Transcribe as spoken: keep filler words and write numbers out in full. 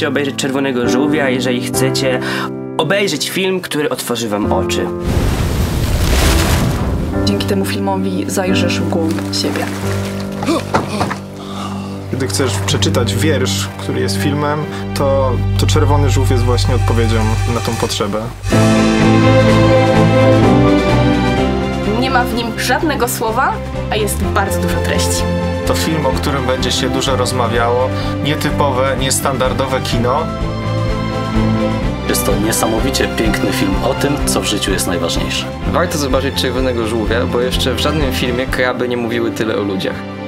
możecie obejrzeć Czerwonego Żółwia, jeżeli chcecie obejrzeć film, który otworzy wam oczy. Dzięki temu filmowi zajrzysz w głąb siebie. Gdy chcesz przeczytać wiersz, który jest filmem, to, to Czerwony Żółw jest właśnie odpowiedzią na tą potrzebę. Nie ma w nim żadnego słowa, a jest bardzo dużo treści. To film, o którym będzie się dużo rozmawiało. Nietypowe, niestandardowe kino. Jest to niesamowicie piękny film o tym, co w życiu jest najważniejsze. Warto zobaczyć Czerwonego Żółwia, bo jeszcze w żadnym filmie kraby nie mówiły tyle o ludziach.